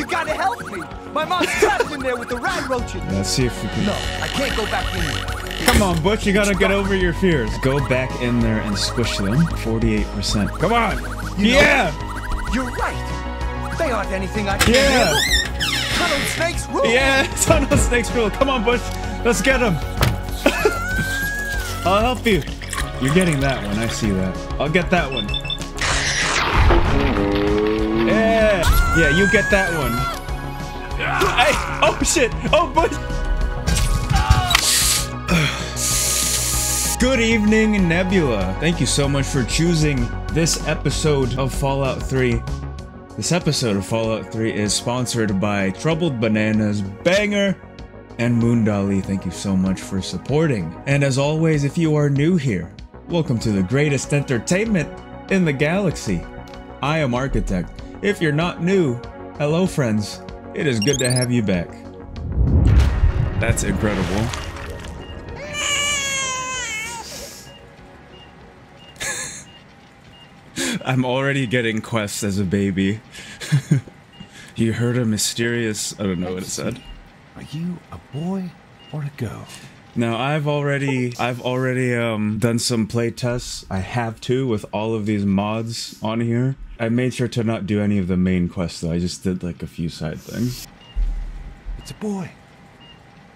You gotta help me. My mom's trapped in there with the rat roaches. Let's see if we can. No, I can't go back in there. Come on, Butch. You gotta get over your fears. Go back in there and squish them. 48%. Come on. You know, you're right. They aren't anything I can handle. Tunnel snakes rule. Yeah, tunnel snakes rule. Come on, Butch. Let's get them. I'll help you. You're getting that one. I see that. I'll get that one. Yeah. Yeah, you get that one. Hey, oh, shit. Oh, but. Good evening, Nebula. Thank you so much for choosing this episode of Fallout 3. This episode of Fallout 3 is sponsored by Troubled Bananas, Banger, and Moondali. Thank you so much for supporting. And as always, if you are new here, welcome to the greatest entertainment in the galaxy. I am Architect. If you're not new, hello friends. It is good to have you back. That's incredible. I'm already getting quests as a baby. You heard a mysterious... I don't know what it said. Are you a boy or a girl? Now, I've already done some play tests. I have to with all of these mods on here. I made sure to not do any of the main quests though. I just did like a few side things. It's a boy.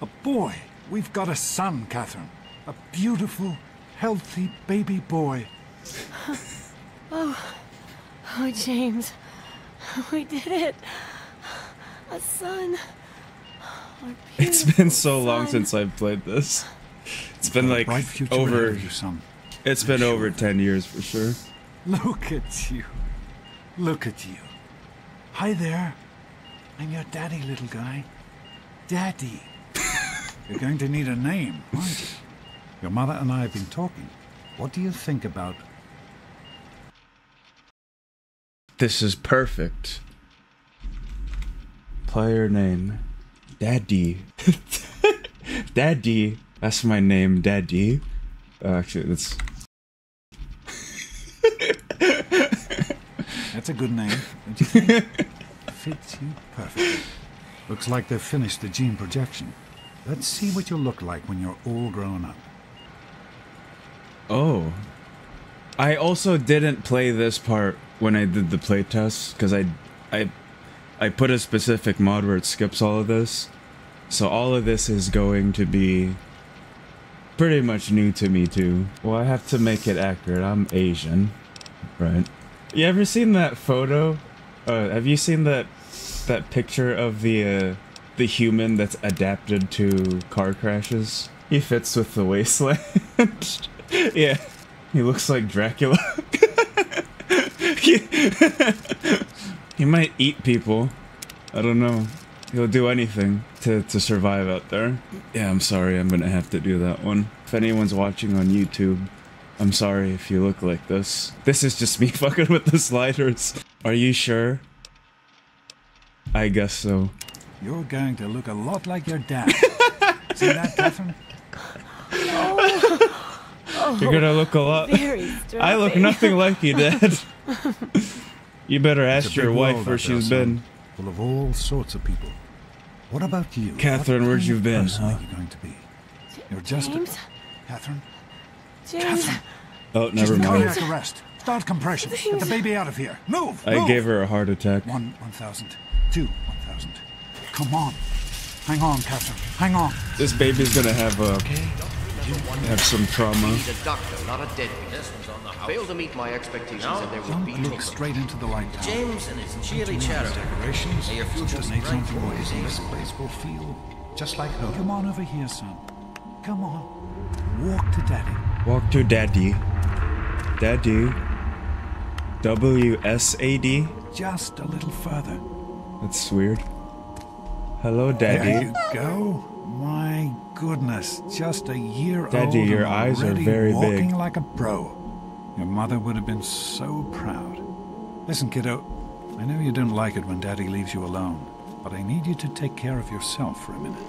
A boy. We've got a son, Catherine. A beautiful, healthy baby boy. Oh, James. We did it. A son. It's been so long since I've played this. It's been like over. It's been over 10 years for sure. Look at you. Look at you. Hi there. I'm your daddy, little guy. Daddy. You're going to need a name, aren't you? Your mother and I have been talking. What do you think about... This is perfect. Player name. Daddy. Daddy. That's my name, Daddy. Actually, that's... That's a good name, don't you think? Fits you perfectly. Looks like they've finished the gene projection. Let's see what you'll look like when you're all grown up. Oh. I also didn't play this part when I did the playtests, because I put a specific mod where it skips all of this. So all of this is going to be pretty much new to me too. Well, I have to make it accurate. I'm Asian, right? You ever seen that photo? Have you seen that picture of the human that's adapted to car crashes? He fits with the Wasteland. Yeah, he looks like Dracula. He might eat people. I don't know. He'll do anything to survive out there. Yeah, I'm sorry. I'm gonna have to do that one. If anyone's watching on YouTube, I'm sorry if you look like this. This is just me fucking with the sliders. Are you sure? I guess so. You're going to look a lot like your dad. See that, Catherine? No. Oh, you're gonna look a lot... I look nothing like you, Dad. You better ask your wife where she's been. Full of all sorts of people. What about you, Catherine? Where'd you been? Huh? You're going to be. You're just James? Catherine. James. Catherine. Oh, never mind. Cardiac arrest. Start compression. James. Get the baby out of here. Move. I gave her a heart attack. 1,000. 2,000. Come on. Hang on, Catherine. Hang on. This baby's gonna have some trauma. He's a doctor, not a deadbeat. Failed to meet my expectations, and there would be look straight into the light. James and his cheery charity. Decorations. Your future's bright. This place will feel just like home. Come on over here, son. Come on. Walk to Daddy. Walk to Daddy. Daddy. W-S-A-D. Just a little further. That's weird. Hello, Daddy. There you go. My goodness, just a year Daddy, old. Daddy, your eyes are very walking big. Walking like a pro. Your mother would have been so proud. Listen, kiddo, I know you don't like it when Daddy leaves you alone, but I need you to take care of yourself for a minute.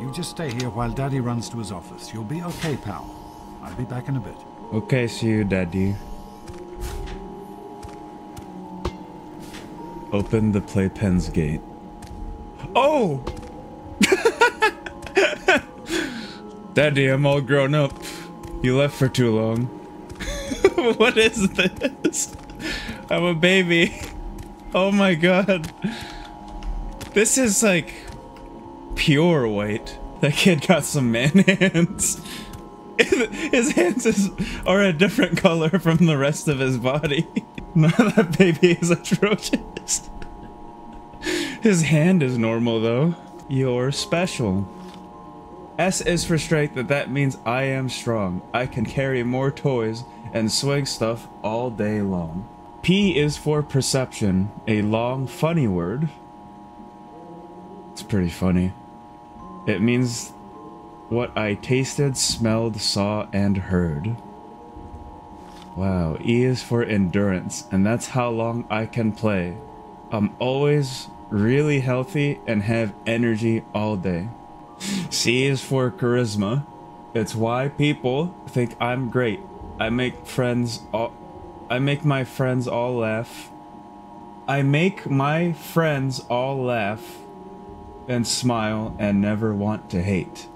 You just stay here while Daddy runs to his office. You'll be okay, pal. I'll be back in a bit. Okay, see you, Daddy. Open the playpen's gate. Oh! Daddy, I'm all grown up. You left for too long. What is this? I'm a baby. Oh my god. This is like pure white. That kid got some man hands. His hands are a different color from the rest of his body. Now that baby is atrocious. His hand is normal though. You're special. S is for strength, that means I am strong. I can carry more toys and swing stuff all day long. P is for perception, a long funny word. It's pretty funny. It means what I tasted, smelled, saw, and heard. Wow. E is for endurance, and that's how long I can play. I'm always really healthy and have energy all day. C is for charisma. It's why people think I'm great. I make my friends all laugh and smile and never want to hate.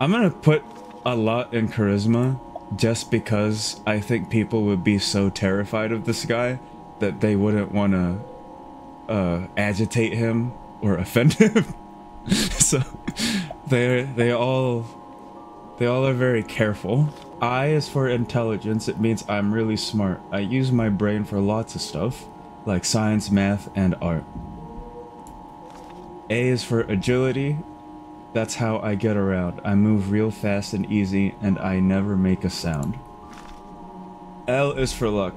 I'm gonna put a lot in charisma just because I think people would be so terrified of this guy that they wouldn't want to agitate him or offend him. So they all are very careful. I is for intelligence. It means I'm really smart. I use my brain for lots of stuff like science, math, and art. A is for agility. That's how I get around. I move real fast and easy, and I never make a sound. L is for luck,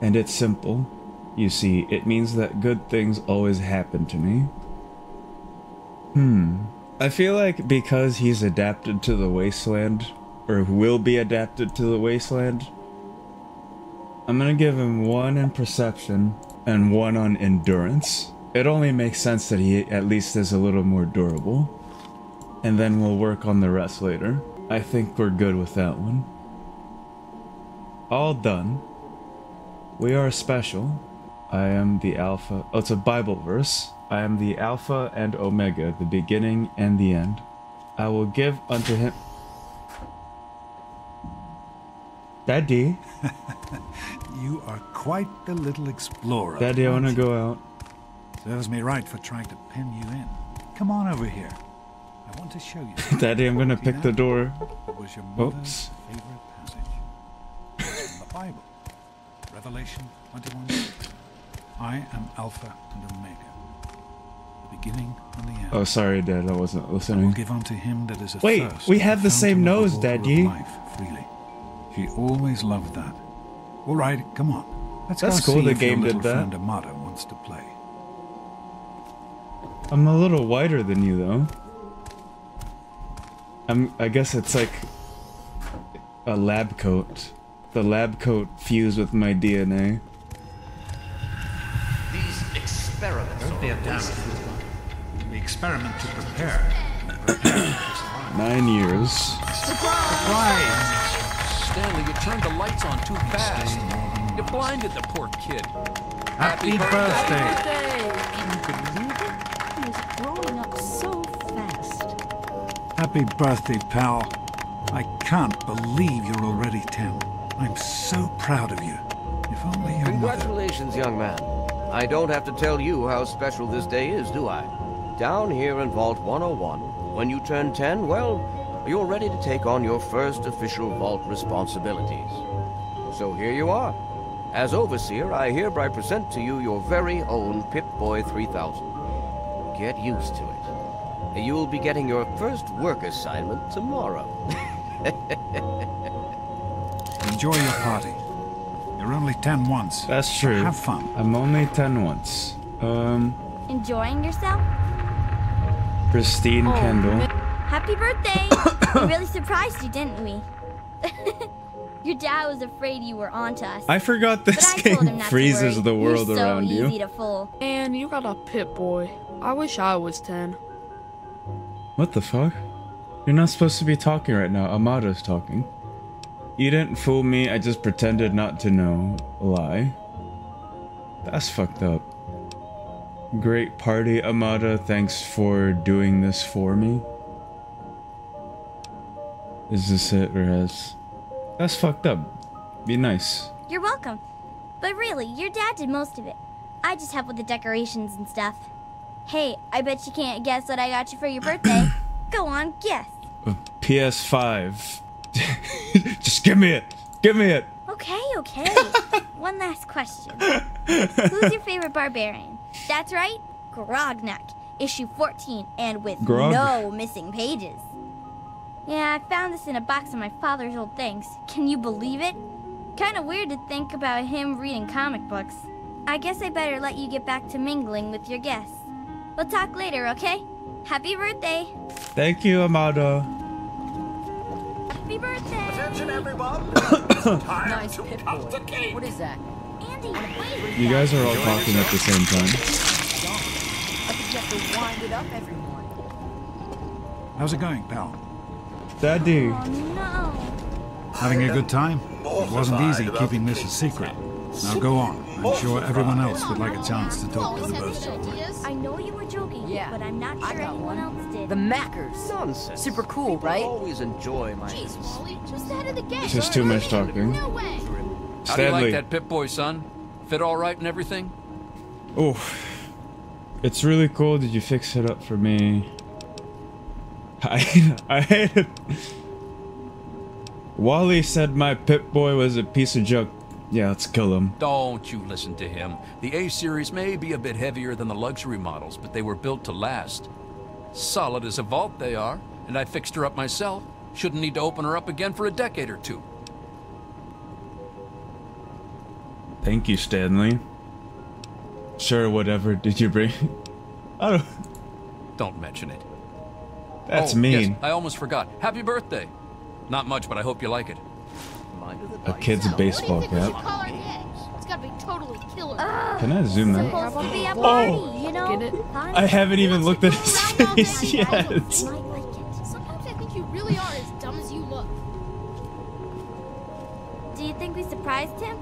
and it's simple. You see, it means that good things always happen to me. I feel like because he's adapted to the Wasteland, or will be adapted to the Wasteland, I'm gonna give him 1 in perception and 1 on endurance. It only makes sense that he at least is a little more durable. And then we'll work on the rest later. I think we're good with that one. All done. We are special. I am the Alpha. Oh, it's a Bible verse. I am the Alpha and Omega, the beginning and the end. I will give unto him. Daddy. You are quite the little explorer. Daddy, I want to go out. Serves me right for trying to pin you in. Come on over here. I want to show you. Daddy, I'm gonna pick the door. Was your mother's favorite passage from the Bible, Revelation 21. I am Alpha and Omega, the beginning and the end. Oh, sorry, Dad, I wasn't listening. I will give unto him that is a Wait, thirst, we have the same nose, Daddy. Life freely. She always loved that. All right, come on. That's cool. The game did that. Amada wants to play. I'm a little wider than you, though. I guess it's like a lab coat. The lab coat fused with my DNA. These experiments are damn. We experiment to prepare. 9 years. Surprise! Stanley, you turned the lights on too fast. You blinded the poor kid. Happy birthday! Can you believe it? He is growing up so fast. Happy birthday, pal. I can't believe you're already 10. I'm so proud of you. If only your Congratulations, young man. I don't have to tell you how special this day is, do I? Down here in Vault 101, when you turn 10, well, you're ready to take on your first official Vault responsibilities. So here you are. As Overseer, I hereby present to you your very own Pip-Boy 3000. Get used to it. You'll be getting your first work assignment tomorrow. Enjoy your party. You're only 10 once. That's true. So have fun. I'm only 10 once. Enjoying yourself? Christine Kendall. Happy birthday! We really surprised you, didn't we? Your dad was afraid you were onto us. I forgot this game freezes the world around you. You're so easy to fool. Man, you got a Pip-Boy. I wish I was 10. What the fuck? You're not supposed to be talking right now. Amada's talking. You didn't fool me. I just pretended not to know. Lie. That's fucked up. Great party, Amada. Thanks for doing this for me. Is this it, Rez? That's fucked up. Be nice. You're welcome. But really, your dad did most of it. I just help with the decorations and stuff. Hey, I bet you can't guess what I got you for your birthday. Go on, guess. A PS5. Just give me it. Give me it. Okay, okay. One last question. Who's your favorite barbarian? That's right, Grognak, issue 14, and with no missing pages. Yeah, I found this in a box of my father's old things. Can you believe it? Kind of weird to think about him reading comic books. I guess I better let you get back to mingling with your guests. We'll talk later, okay? Happy birthday. Thank you, Amada. Happy birthday. Attention, everyone. Time nice to cut the cake. What is that? You guys are all talking at the same time. I think you have to wind it up every morning. How's it going, pal? Daddy. Oh, no. Having a good time? It wasn't easy keeping this a secret. Now go on. I'm sure everyone else would like a chance to talk to the birds. I know you were joking, but I'm not sure anyone else did. The Mackers. Nonsense. Super cool, right? Always enjoy my. Jeez, Wally, just out of the game. This is too much talking. No way. How do you like that Pip-Boy, son? Fit all right and everything? Oh, it's really cool that you fix it up for me. I hate it. Wally said my Pip-Boy was a piece of junk. Yeah, let's kill him. Don't you listen to him. The A-series may be a bit heavier than the luxury models, but they were built to last. Solid as a vault they are, and I fixed her up myself. Shouldn't need to open her up again for a decade or two. Thank you, Stanley. Sure, whatever did you bring? Don't mention it. That's mean. Yes, I almost forgot. Happy birthday. Not much, but I hope you like it. A kid's baseball cap. It's gotta be totally killer. Can I zoom in? Oh, you know? I haven't even looked at his face yet. Sometimes I think you really are as dumb as you look. Do you think we surprised him?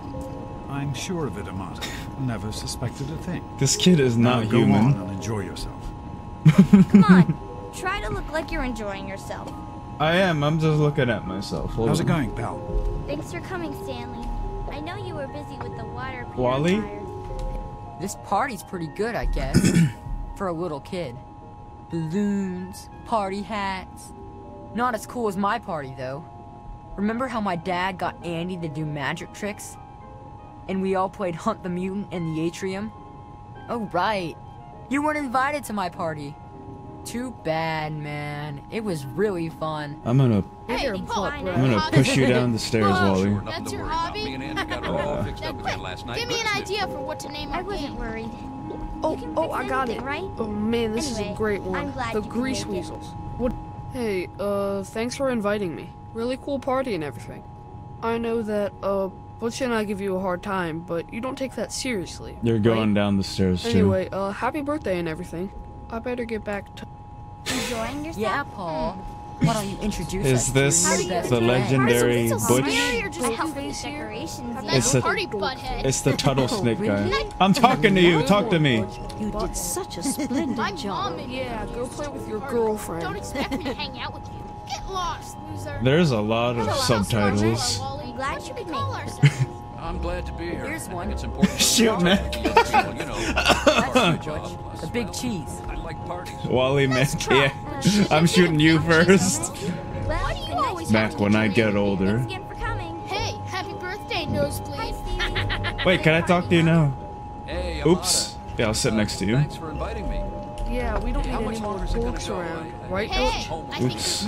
I'm sure of it, Amata. Never suspected a thing. This kid is not human. Go on and enjoy yourself. Come on, try to look like you're enjoying yourself. I am. I'm just looking at myself. Hold How's it going, pal? Thanks for coming, Stanley. I know you were busy with the water. Wally? This party's pretty good, I guess, for a little kid. Balloons, party hats. Not as cool as my party, though. Remember how my dad got Andy to do magic tricks? And we all played Hunt the Mutant in the atrium? Oh, right. You weren't invited to my party. Too bad, man. It was really fun. I'm gonna push you down the stairs, Wally. That's your hobby? Give me an idea for what to name. I wasn't worried. Oh, I got it. Right? Oh, man, this is a great one. The grease weasels. What? Hey, thanks for inviting me. Really cool party and everything. I know that, Butch and I give you a hard time, but you don't take that seriously. You're going down the stairs, too. Anyway, happy birthday and everything. I better get back to... Enjoying yourself? Yeah, Paul. Why don't you introduce us? Is this the legendary Butch? It's the Tuttle Snake guy. I'm talking to you. Talk to me. You did such a splendid job. Yeah, go play with your girlfriend. Don't expect me to hang out with you. Get lost, loser. There's a lot of subtitles. Glad you could make ourselves. I'm glad to be here. Here's one. It's important. Shoot, man. A big cheese. I like parties. Wally, man. Yeah. I'm shooting you first. Back when I get older. Hey, happy birthday, nosebleed. Wait, can I talk to you now? Oops. Yeah, I'll sit next to you. Thanks for inviting me. Yeah, we don't need any more books around, right? Oops.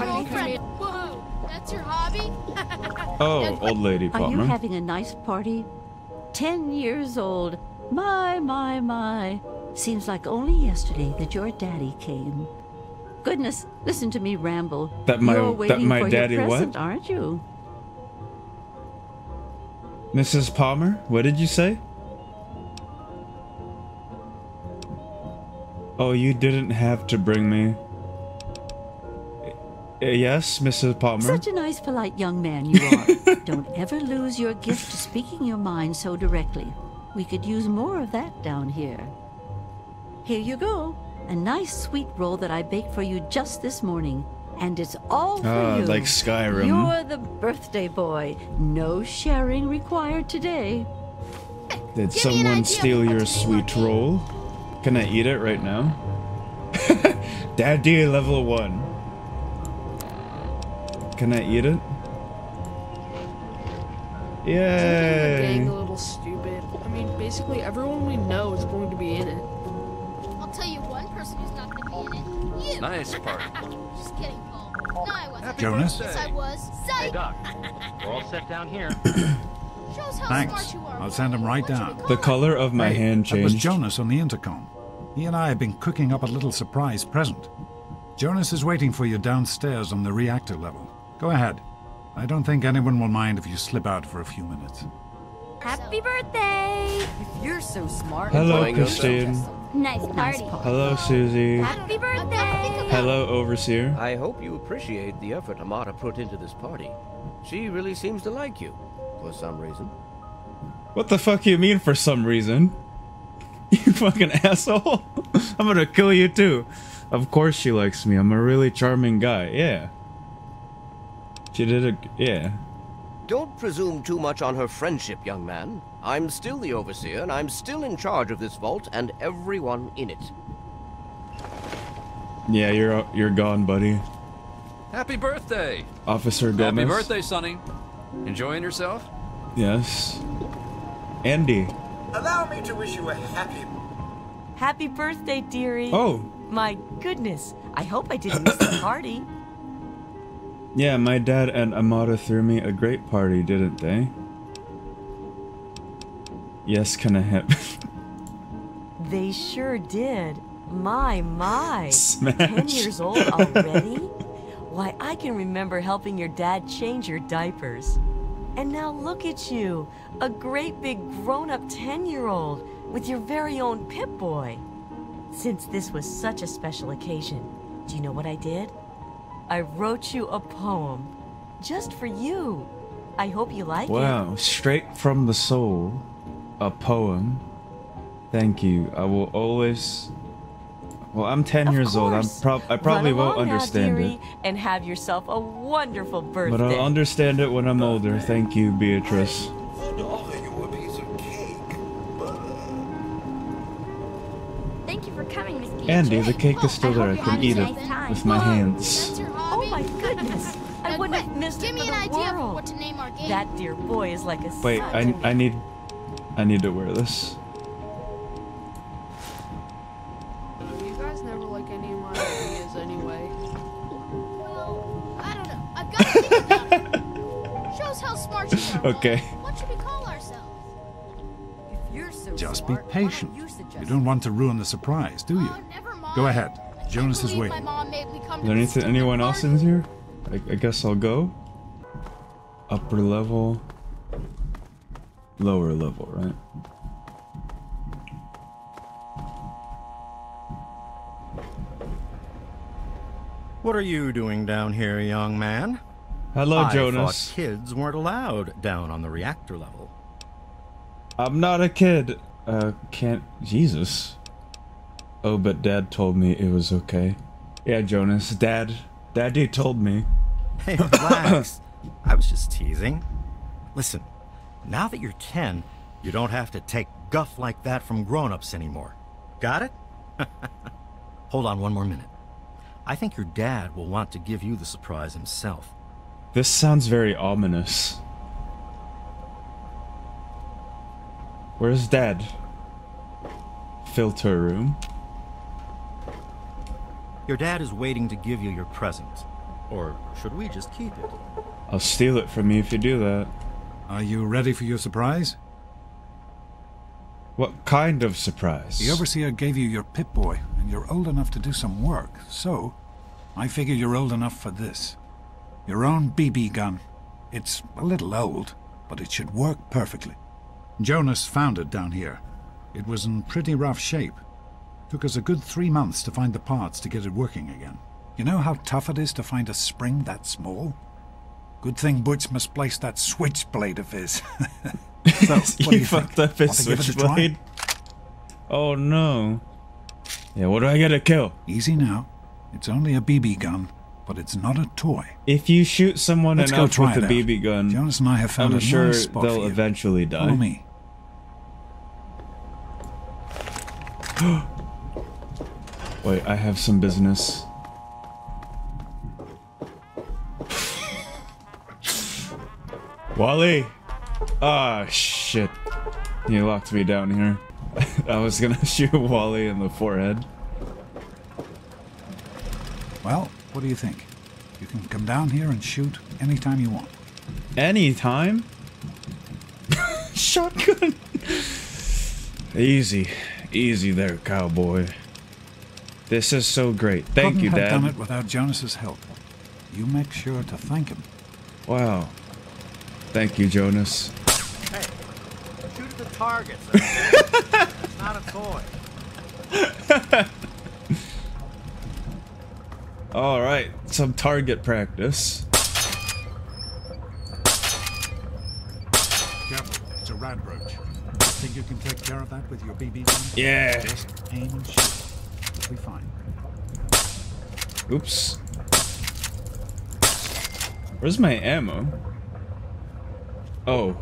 That's your hobby? Oh, old lady Palmer. Are you having a nice party? 10 years old. My. Seems like only yesterday that your daddy came. Goodness, listen to me ramble. You're waiting for daddy your present, aren't you? Mrs. Palmer, what did you say? Oh, you didn't have to bring me. Yes, Mrs. Palmer. Such a nice, polite young man you are. Don't ever lose your gift to speaking your mind so directly. We could use more of that down here. Here you go. A nice sweet roll that I baked for you just this morning. And it's all for you. Like Skyrim. You're the birthday boy. No sharing required today. Did someone steal your sweet roll? Can I eat it right now? Daddy level 1. Can I eat it? Yay! Isn't the gang a little stupid? I mean, basically everyone we know is going to be in it. I'll tell you one person who's not going to be in it. You! Nice part. Just kidding, Paul. No, I wasn't. Happy Jonas? Yes, I was. Psych! Hey, Doc. We're all set down here. Shows how smart you are. I'll send him right down. The color of my hand changed. It was Jonas on the intercom. He and I have been cooking up a little surprise present. Jonas is waiting for you downstairs on the reactor level. Go ahead. I don't think anyone will mind if you slip out for a few minutes. Happy birthday! If you're so smart. Hello, Christine. Nice party. Hello, Susie. Happy birthday! Hello, Overseer. I hope you appreciate the effort Amata put into this party. She really seems to like you. For some reason. What the fuck you mean for some reason? You fucking asshole. I'm gonna kill you too. Of course she likes me. I'm a really charming guy. Yeah. She did a... yeah. Don't presume too much on her friendship, young man. I'm still the Overseer, and I'm still in charge of this vault and everyone in it. Yeah, you're gone, buddy. Happy birthday! Officer Gomez. Happy birthday, Sonny. Enjoying yourself? Yes. Andy. Allow me to wish you a happy... Happy birthday, dearie. Oh. My goodness. I hope I didn't miss the party. Yeah, my dad and Amata threw me a great party, didn't they? Yes, can I have? They sure did. My. Smash. 10 years old already? Why, I can remember helping your dad change your diapers. And now look at you, a great big grown-up 10-year-old with your very own Pip-Boy. Since this was such a special occasion, do you know what I did? I wrote you a poem, just for you. I hope you like it. Wow, straight from the soul, a poem. Thank you. I will always. Well, I'm 10 years old. I probably won't understand it. And have yourself a wonderful birthday. But I'll understand it when I'm older. Thank you, Beatrice. Andy, the cake is still there. I can eat it with my hands. Oh my goodness! I wouldn't have missed it for the world. That dear boy is like a son. Wait, I need to wear this. You guys never like any of my ideas anyway. Well, I don't know. I've got to think about it. Shows how smart you are. Okay. What should we call ourselves? Just be patient. You don't want to ruin the surprise, do you? Go ahead. Jonas is waiting. Is there anyone else in here? I guess I'll go. Upper level. Lower level, right? What are you doing down here, young man? Hello, Jonas. I thought kids weren't allowed down on the reactor level. I'm not a kid. Can't... Jesus. Oh, but Dad told me it was okay. Yeah, Jonas. Daddy told me. Hey, relax. I was just teasing. Listen, now that you're 10, you don't have to take guff like that from grown-ups anymore. Got it? Hold on one more minute. I think your dad will want to give you the surprise himself. This sounds very ominous. Where's Dad? Filter room. Your dad is waiting to give you your present. Or should we just keep it? I'll steal it from you if you do that. Are you ready for your surprise? What kind of surprise? The Overseer gave you your Pip-Boy, and you're old enough to do some work. So, I figure you're old enough for this. Your own BB gun. It's a little old, but it should work perfectly. Jonas found it down here. It was in pretty rough shape. Took us a good 3 months to find the parts to get it working again. You know how tough it is to find a spring that small? Good thing Butch misplaced that switchblade of his. So, what do you think? Fucked up his switchblade? Oh no. Yeah, what do I gotta kill? Easy now. It's only a BB gun, but it's not a toy. If you shoot someone enough with a BB gun, Jonas and I have found a nice spot for you. I'm sure they'll eventually die. Follow me. Wait, I have some business. Wally! Ah, shit. He locked me down here. I was gonna shoot Wally in the forehead. Well, what do you think? You can come down here and shoot anytime you want. Anytime? Shotgun! Easy. Easy there, cowboy. This is so great. Thank you, Dad. Couldn't have done it without Jonas's help. You make sure to thank him. Wow. Thank you, Jonas. Hey, shoot at the targets. It's not a toy. All right, some target practice. Careful, it's a rat roach. Think you can take care of that with your BB gun? Yeah. Just aim and shoot. It'll be fine. Oops. Where's my ammo? Oh,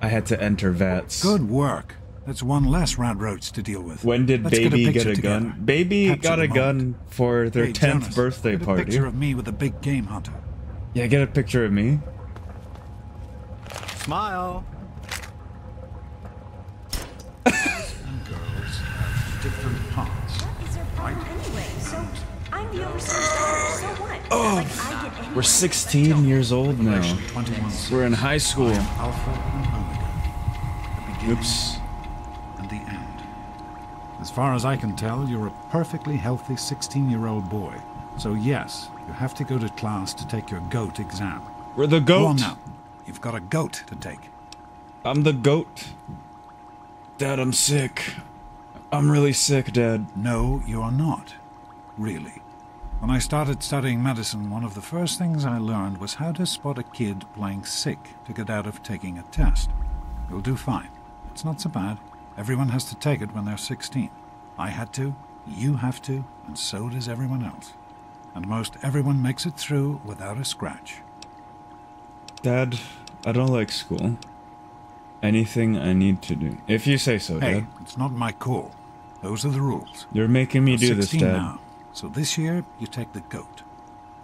I had to enter VATS. Good work. That's one less rat roach to deal with. When did Baby get a gun? Baby got a gun for their 10th birthday party. Get a picture of me with a big game hunter. Yeah, get a picture of me. Smile. Girls have different parts. What is your problem anyway? So I'm the overseas daughter. So what? Oh, we're 16 years old now. We're in high school. Oops. As far as I can tell, you're a perfectly healthy 16-year-old boy. So yes, you have to go to class to take your GOAT exam. We're the GOAT. Go on now. You've got a GOAT to take. I'm the GOAT. Dad, I'm sick. I'm really sick, Dad. No, you're not. Really. When I started studying medicine, one of the first things I learned was how to spot a kid playing sick to get out of taking a test. You'll do fine. It's not so bad. Everyone has to take it when they're 16. I had to, you have to, and so does everyone else. And most everyone makes it through without a scratch. Dad, I don't like school. Anything I need to do. If you say so, Dad. Hey, it's not my call. Those are the rules. You're making me do this, Dad. You're 16 now, so this year you take the GOAT.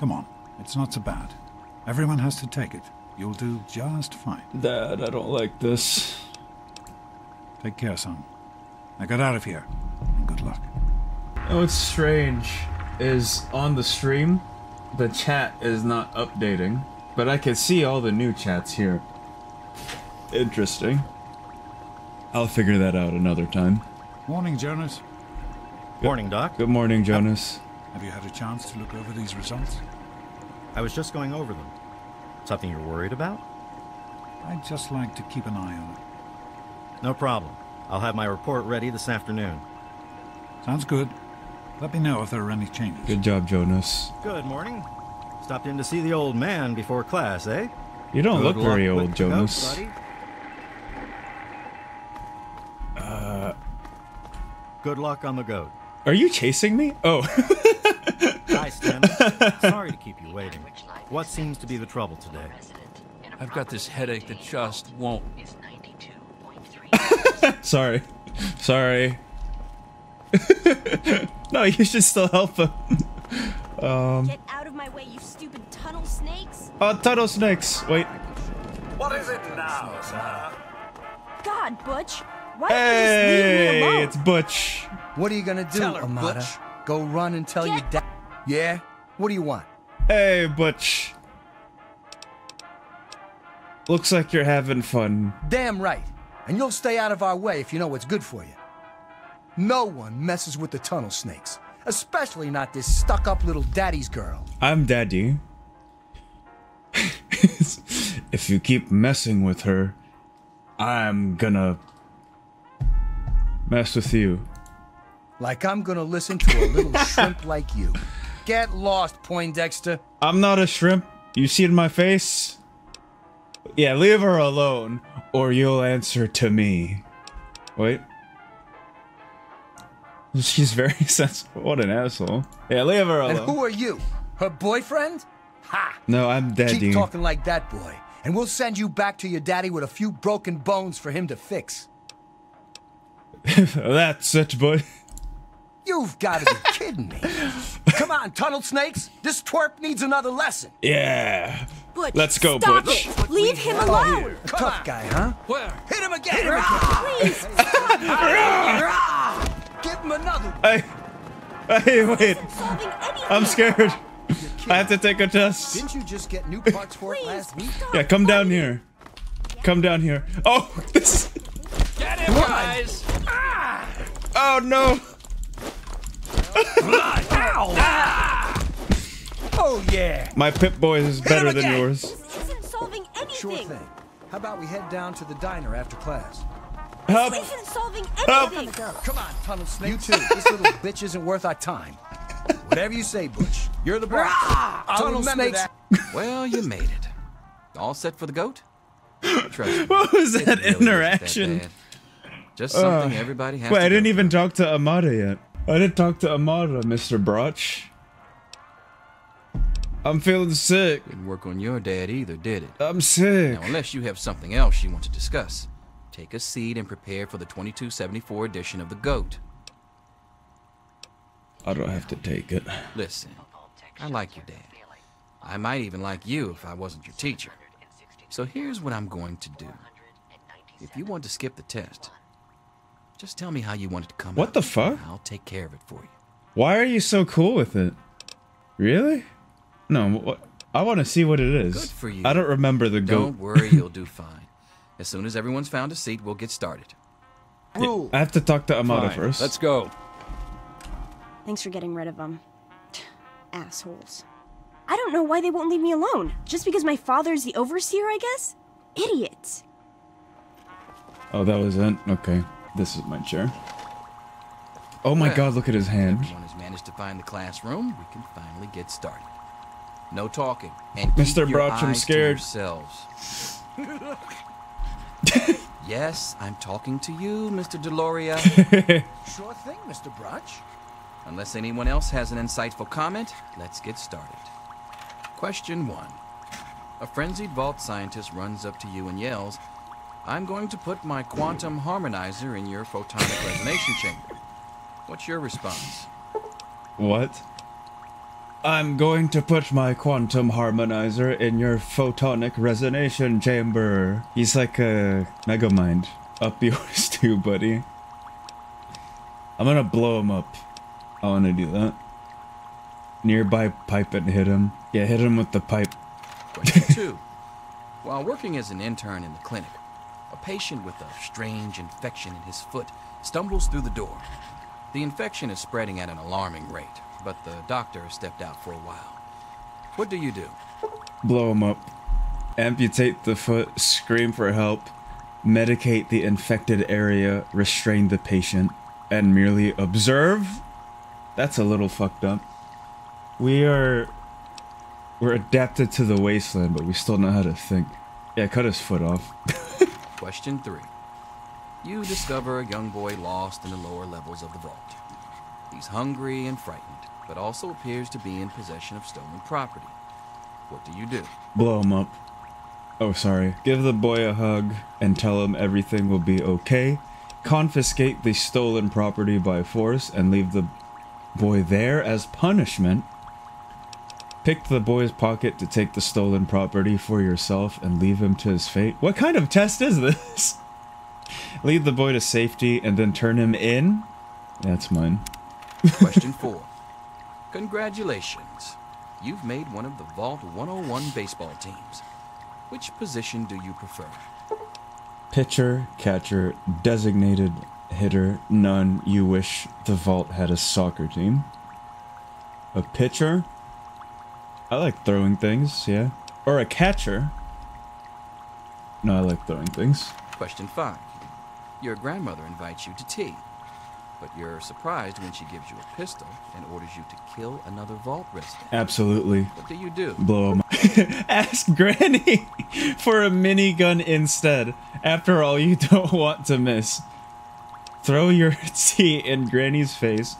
Come on, it's not so bad. Everyone has to take it. You'll do just fine. Dad, I don't like this. Take care, son. Now get out of here, and good luck. Oh, what's strange is on the stream, the chat is not updating, but I can see all the new chats here. Interesting. I'll figure that out another time. Morning, Jonas. Morning, Doc. Good morning, Jonas. Have you had a chance to look over these results? I was just going over them. Something you're worried about? I'd just like to keep an eye on it. No problem. I'll have my report ready this afternoon. Sounds good. Let me know if there are any changes. Good job, Jonas. Good morning. Stopped in to see the old man before class, eh? You don't look very old, Jonas. Good luck on the goat. Are you chasing me? Oh. Hi, Stanley. Sorry to keep you waiting. What seems to be the trouble today? I've got this headache that just won't. Sorry. Sorry. No, you should still help him. Get out of my way, you stupid tunnel snakes. Oh, tunnel snakes. Wait. What is it now, sir? God, Butch. Why don't you just leave me alone? It's Butch. What are you gonna do, tell her, Amada? Butch. Go run and tell your dad. Yeah? What do you want? Hey, Butch. Looks like you're having fun. Damn right. And you'll stay out of our way if you know what's good for you. No one messes with the tunnel snakes, especially not this stuck-up little daddy's girl. I'm Daddy. If you keep messing with her, I'm gonna mess with you. Like I'm gonna listen to a little shrimp like you. Get lost, Poindexter. I'm not a shrimp. You see it in my face? Yeah, leave her alone, or you'll answer to me. Wait. She's very sensible. What an asshole. Yeah, leave her alone. And who are you? Her boyfriend? Ha! No, I'm daddy. Keep talking like that, boy, and we'll send you back to your daddy with a few broken bones for him to fix. That's it, boy. You've got to be kidding me. Come on, Tunnel Snakes. This twerp needs another lesson. Yeah. Butch, let's go, stop Butch. It. Leave him alone. A tough guy, huh? Where? Hit him again. Hit him again. Please. Give him another one. Hey, wait. I'm scared. I have to take a test. Didn't you just get new parts for it last week? Yeah, come down here. Come down here. Oh, this. Get him, guys. Oh, no. Ow. Ah. Oh yeah. My Pip-Boy is better than yours. This isn't solving anything. Sure thing. How about we head down to the diner after class? Help. This isn't solving anything. Help. Come on, Tunnel Snake. You too. This little bitch isn't worth our time. Whatever you say, Butch. You're the boss. Tunnel Snakes. Well, you made it. All set for the GOAT? Trust me, what was that interaction? That just something everybody has. Wait, I didn't even talk to Amada yet. I didn't talk to Amada, Mr. Brotch. I'm feeling sick. Didn't work on your dad either, did it? I'm sick. Now, unless you have something else you want to discuss, take a seat and prepare for the 2274 edition of the GOAT. I don't have to take it. Listen, I like your dad. I might even like you if I wasn't your teacher. So here's what I'm going to do. If you want to skip the test, just tell me how you want it to come out. What the fuck? I'll take care of it for you. Why are you so cool with it? Really? No, I want to see what it is. Good for you. I don't remember the GOAT. Don't worry, you'll do fine. As soon as everyone's found a seat, we'll get started. Yeah, I have to talk to Amada first. Let's go. Thanks for getting rid of them. Assholes. I don't know why they won't leave me alone. Just because my father's the overseer, I guess? Idiots. Oh, that was it? Okay. This is my chair. Oh my God, look at his hand. Everyone has managed to find the classroom. We can finally get started. No talking. And Mr. Brotch, I'm scared. Yes, I'm talking to you, Mr. Deloria. Sure thing, Mr. Brotch. Unless anyone else has an insightful comment, let's get started. Question 1. A frenzied vault scientist runs up to you and yells, I'm going to put my quantum harmonizer in your photonic resonation chamber. What's your response? What? I'm going to put my quantum harmonizer in your photonic resonation chamber. He's like a megamind. Up yours too, buddy. I'm gonna blow him up. I wanna do that. Nearby pipe and hit him. Yeah, hit him with the pipe. Question 2. While working as an intern in the clinic, a patient with a strange infection in his foot stumbles through the door. The infection is spreading at an alarming rate, but the doctor stepped out for a while. What do you do? Blow him up. Amputate the foot, scream for help, medicate the infected area, restrain the patient, and merely observe? That's a little fucked up. We're adapted to the wasteland, but we still know how to think. Yeah, cut his foot off. Question 3. You discover a young boy lost in the lower levels of the vault. He's hungry and frightened, but also appears to be in possession of stolen property. What do you do? Blow him up. Oh, sorry. Give the boy a hug and tell him everything will be okay. Confiscate the stolen property by force and leave the boy there as punishment. Pick the boy's pocket to take the stolen property for yourself and leave him to his fate. What kind of test is this? Lead the boy to safety and then turn him in? That's mine. Question 4. Congratulations. You've made one of the Vault 101 baseball teams. Which position do you prefer? Pitcher, catcher, designated hitter, none. You wish the Vault had a soccer team. A pitcher? I like throwing things, yeah. Or a catcher. No, I like throwing things. Question 5. Your grandmother invites you to tea, but you're surprised when she gives you a pistol and orders you to kill another vault resident. Absolutely. What do you do? Blow him up. Ask Granny for a minigun instead. After all, you don't want to miss. Throw your tea in Granny's face.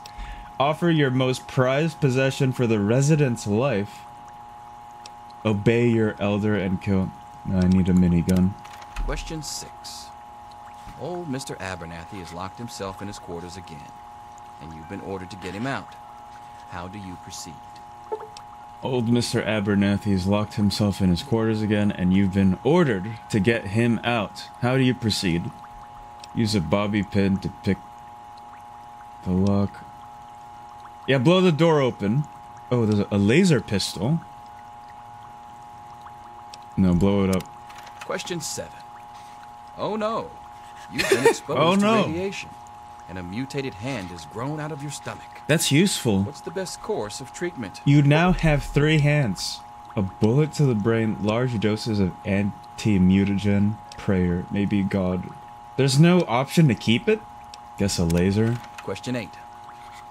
Offer your most prized possession for the resident's life. Obey your elder and kill. I need a minigun. Question 6. Old Mr. Abernathy has locked himself in his quarters again, and you've been ordered to get him out. How do you proceed? Old Mr. Abernathy's locked himself in his quarters again, and you've been ordered to get him out. How do you proceed? Use a bobby pin to pick the lock. Yeah, blow the door open. Oh, there's a laser pistol. No, blow it up. Question 7. Oh no, you've been exposed to radiation, and a mutated hand has grown out of your stomach. That's useful. What's the best course of treatment? You now have 3 hands. A bullet to the brain, large doses of anti-mutagen, prayer, maybe God. There's no option to keep it? Guess a laser. Question 8.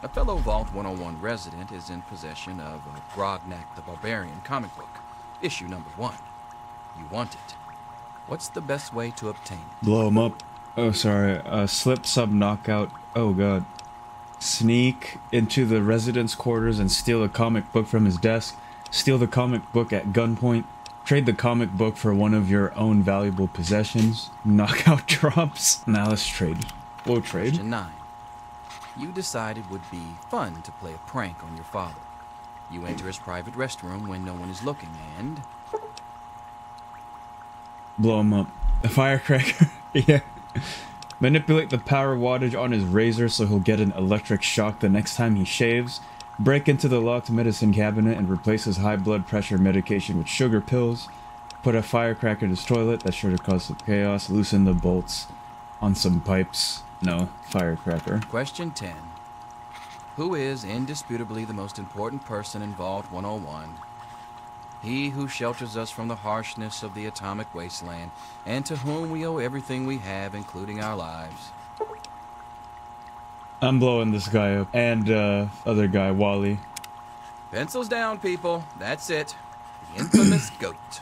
A fellow Vault 101 resident is in possession of a Grognak the Barbarian comic book, issue number 1. You want it. What's the best way to obtain it? Blow him up. Oh, sorry. Slip, sub, knockout. Oh, God. Sneak into the resident's quarters and steal a comic book from his desk. Steal the comic book at gunpoint. Trade the comic book for one of your own valuable possessions. Knockout drops. Now let's trade. We'll trade. Question 9. You decided it would be fun to play a prank on your father. You enter his private restroom when no one is looking and... blow him up. A firecracker. Yeah. Manipulate the power wattage on his razor so he'll get an electric shock the next time he shaves. Break into the locked medicine cabinet and replace his high blood pressure medication with sugar pills. Put a firecracker in his toilet. That's sure to cause some chaos. Loosen the bolts on some pipes. No, firecracker. Question 10. Who is indisputably the most important person in Vault 101? He who shelters us from the harshness of the atomic wasteland, and to whom we owe everything we have, including our lives. I'm blowing this guy up. And, other guy, Wally. Pencils down, people. That's it. The infamous GOAT.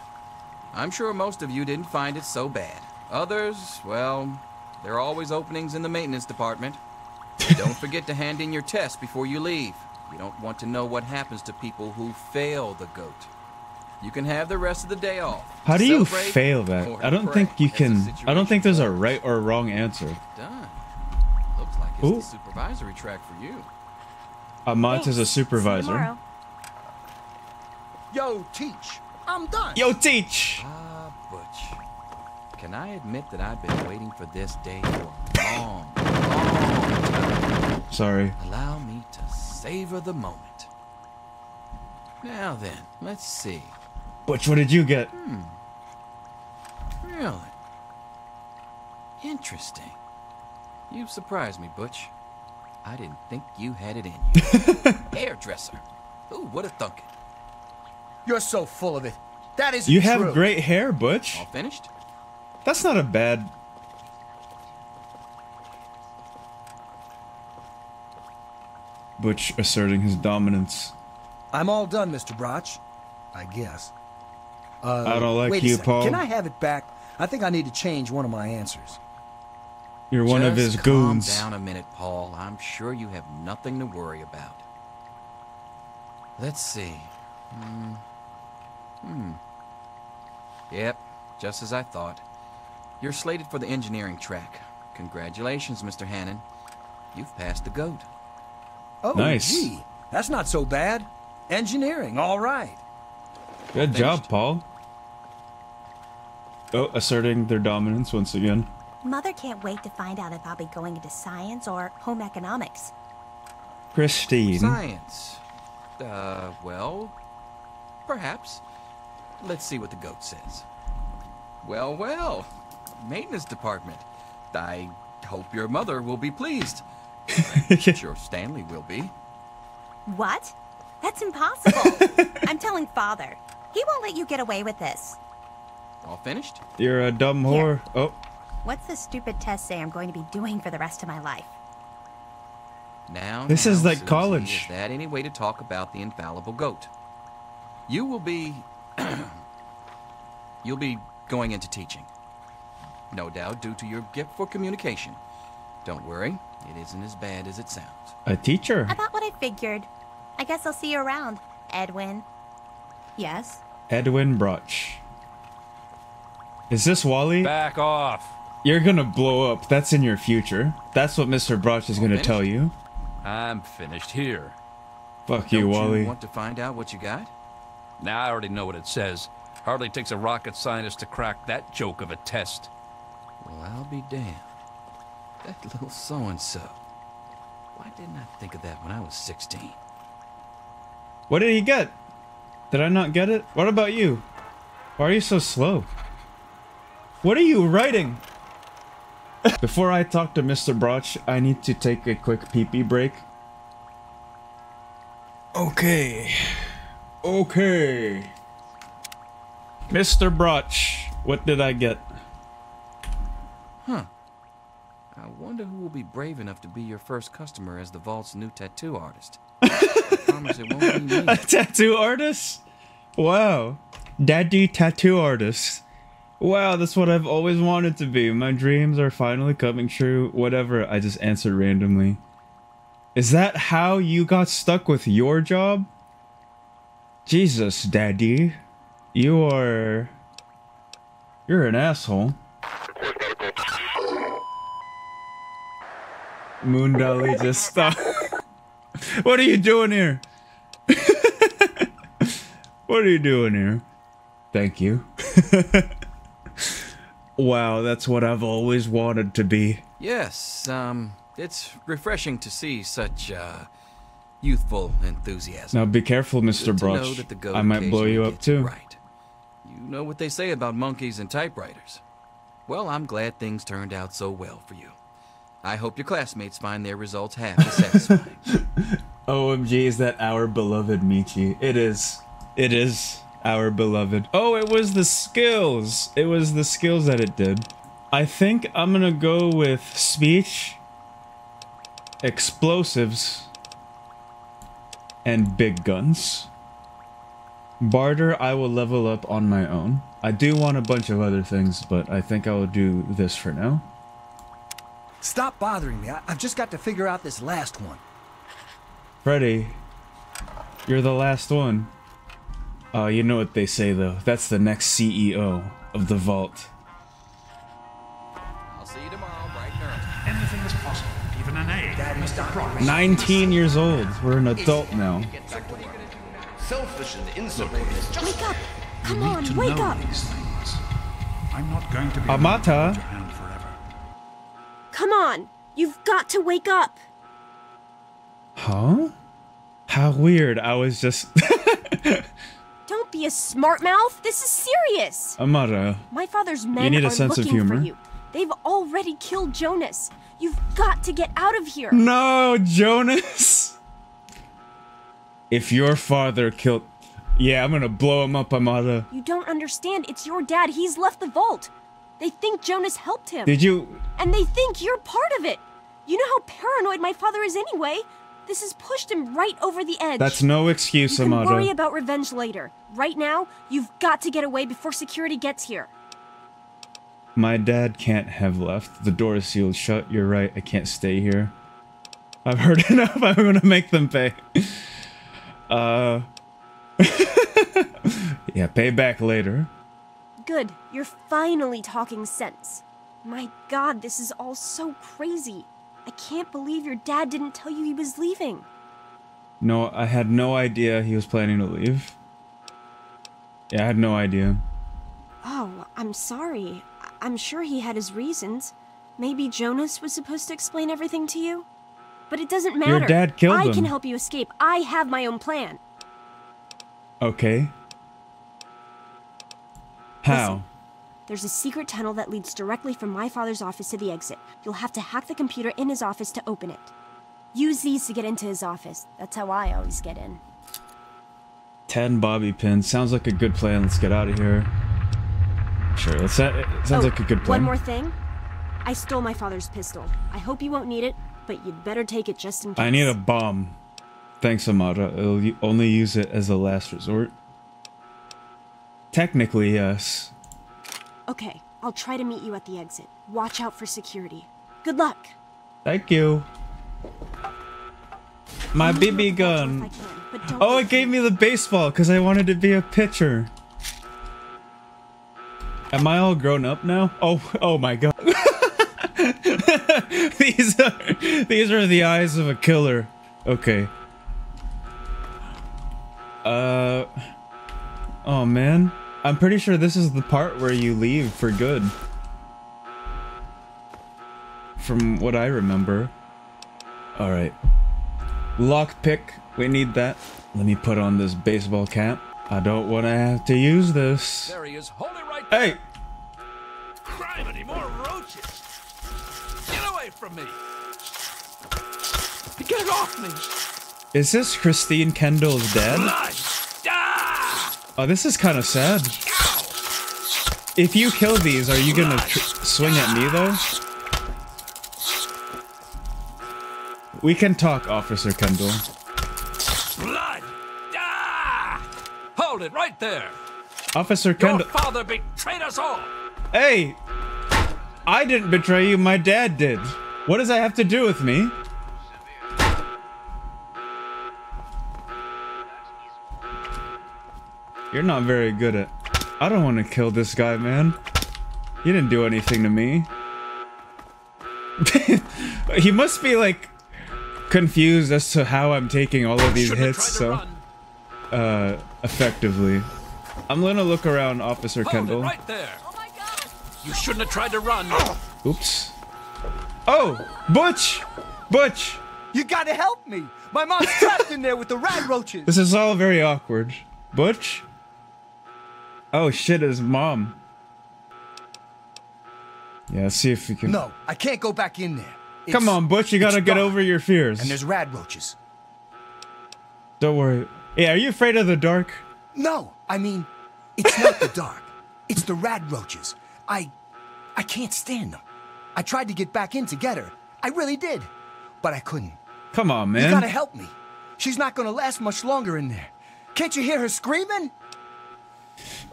I'm sure most of you didn't find it so bad. Others, well, there are always openings in the maintenance department. Don't forget to hand in your test before you leave. You don't want to know what happens to people who fail the GOAT. You can have the rest of the day off. How do you fail that? I don't think you can. I don't think there's a right or wrong answer. Done. Looks like it's the supervisory track for you. Amat is a supervisor. Yo, teach. I'm done. Yo, teach. Ah, Butch. Can I admit that I've been waiting for this day for a long, long time? Sorry. Allow me to savor the moment. Now then, let's see. Butch, what did you get? Really? Interesting. You've surprised me, Butch. I didn't think you had it in you. Hairdresser. Who would have thunk it? You're so full of it. That is true. You have great hair, Butch. All finished? That's not a bad... Butch asserting his dominance. I'm all done, Mr. Brach. I guess. I don't like you, Paul. Can I have it back? I think I need to change one of my answers. You're one of his goons. Just calm down a minute, Paul. I'm sure you have nothing to worry about. Let's see. Yep, just as I thought. You're slated for the engineering track. Congratulations, Mr. Hannon. You've passed the GOAT. Oh, nice. Gee, that's not so bad. Engineering, all right. Good job, Paul. Oh, asserting their dominance once again. Mother can't wait to find out if I'll be going into science or home economics. Christine. Science. Well, perhaps. Let's see what the GOAT says. Well, well. Maintenance department. I hope your mother will be pleased. I'm sure Stanley will be. What? That's impossible. I'm telling Father. He won't let you get away with this. All finished? You're a dumb whore. Yeah. Oh. What's this stupid test say I'm going to be doing for the rest of my life? Now, this is like Susie, college. Is that any way to talk about the infallible GOAT? You will be... you'll be going into teaching. No doubt due to your gift for communication. Don't worry, it isn't as bad as it sounds. A teacher? About what I figured. I guess I'll see you around, Edwin. Yes? Edwin Broch. Is this Wally? Back off. You're gonna blow up. That's in your future. That's what Mr. Broch is gonna tell you. I'm finished here. Fuck you, Wally. You want to find out what you got? Nah, I already know what it says. Hardly takes a rocket scientist to crack that joke of a test. Well, I'll be damned. That little so-and-so. Why didn't I think of that when I was 16? What did he get? Did I not get it? What about you? Why are you so slow? What are you writing? Before I talk to Mr. Broch, I need to take a quick pee-pee break. Okay. Okay. Mr. Broch, what did I get? Huh. I wonder who will be brave enough to be your first customer as the Vault's new tattoo artist. I promise it won't be me. A tattoo artist? Wow. Daddy tattoo artist. Wow, that's what I've always wanted to be. My dreams are finally coming true. Whatever, I just answered randomly. Is that how you got stuck with your job? Jesus, Daddy. You are... You're an asshole. Moondali just stopped. What are you doing here? What are you doing here? Thank you. Wow, that's what I've always wanted to be. Yes, it's refreshing to see such youthful enthusiasm. Now be careful, Mr. Broch. I might blow you up too. Right. You know what they say about monkeys and typewriters. Well, I'm glad things turned out so well for you. I hope your classmates find their results half as satisfying. OMG, is that our beloved Michi? It is. It is our beloved. Oh, it was the skills. It was the skills that it did. I think I'm gonna go with speech, explosives, and big guns. Barter, I will level up on my own. I do want a bunch of other things, but I think I will do this for now. Stop bothering me. I've just got to figure out this last one. Freddy, you're the last one. You know what they say, though. That's the next CEO of the Vault. I'll see you tomorrow, bright and early. Anything is possible, even an A. Daddy, Mr. 19 years old. We're an adult now. So what are you gonna do now? Selfish and insubordinate. Wake up! Come on, wake up! I'm not going to be Amata. Come on! You've got to wake up! Huh? How weird, I was just... Don't be a smart mouth! This is serious! Amata... My father's men you need a sense of humor. For you. They've already killed Jonas. You've got to get out of here! No, Jonas! If your father killed... Yeah, I'm gonna blow him up, Amata. You don't understand. It's your dad. He's left the vault. They think Jonas helped him. Did you? And they think you're part of it. You know how paranoid my father is anyway. This has pushed him right over the edge. That's no excuse, Amata. You can worry about revenge later. Right now, you've got to get away before security gets here. My dad can't have left. The door is sealed shut. You're right. I can't stay here. I've heard enough. I'm gonna make them pay. Yeah, pay back later. Good. You're finally talking sense. My God, this is all so crazy. I can't believe your dad didn't tell you he was leaving. No, I had no idea he was planning to leave. Yeah, I had no idea. Oh, I'm sorry. I'm sure he had his reasons. Maybe Jonas was supposed to explain everything to you? But it doesn't matter. Your dad killed him. I can help you escape. I have my own plan. Okay. How? Listen, there's a secret tunnel that leads directly from my father's office to the exit. You'll have to hack the computer in his office to open it. Use these to get into his office. That's how I always get in. 10 bobby pins. Sounds like a good plan. Let's get out of here. Sure, let's sounds like a good plan. One more thing. I stole my father's pistol. I hope you won't need it, but you'd better take it just in case. I need a bomb. Thanks, Amata. I'll only use it as a last resort. Technically, yes. Okay, I'll try to meet you at the exit. Watch out for security. Good luck! Thank you. My BB gun. Oh, it gave me the baseball because I wanted to be a pitcher. Am I all grown up now? Oh my god. These are the eyes of a killer. Okay. Oh man. I'm pretty sure this is the part where you leave for good. From what I remember. Alright. Lockpick. We need that. Let me put on this baseball cap. I don't want to have to use this. There he is, hold it right there. Hey! Criminy, more roaches! Get away from me! Get it off me! Is this Christine Kendall's dad? Oh, this is kind of sad. If you kill these, are you gonna swing at me though? We can talk, Officer Kendall. Blood! Ah! Hold it right there! Officer Kendall— Your father betrayed us all! Hey! I didn't betray you, my dad did. What does that have to do with me? You're not very good at— I don't want to kill this guy, man. You didn't do anything to me. He must be like confused as to how I'm taking all of these hits so effectively. I'm gonna look around, Officer Kendall. Right there. Oh my God. You shouldn't have tried to run. Oops. Oh, Butch! Butch! You gotta help me! My mom's trapped in there with the rat roaches! This is all very awkward. Butch? Oh shit, his mom. Yeah, see if you can— No, I can't go back in there. Come on, Butch, you gotta get over your fears. And there's rat roaches. Don't worry. Yeah, are you afraid of the dark? No, I mean, it's not the dark. It's the rat roaches. I can't stand them. I tried to get back in to get her. I really did. But I couldn't. Come on, man. You gotta help me. She's not gonna last much longer in there. Can't you hear her screaming?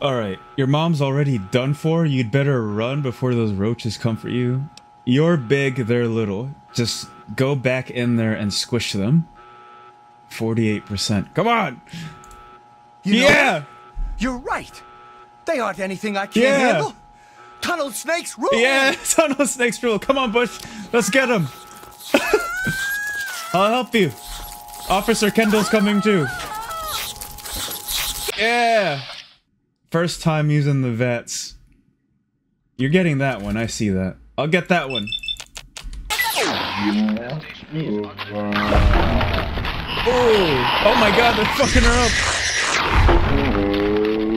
Alright, your mom's already done for. You'd better run before those roaches come for you. You're big, they're little. Just go back in there and squish them. 48%. Come on! Yeah! You're right! They aren't anything I can't handle! Tunnel snakes rule! Yeah, tunnel snakes rule! Come on, Bush! Let's get them! I'll help you! Officer Kendall's coming too! Yeah! First time using the vets. You're getting that one, I see that. I'll get that one. Oh my god, they're fucking her up.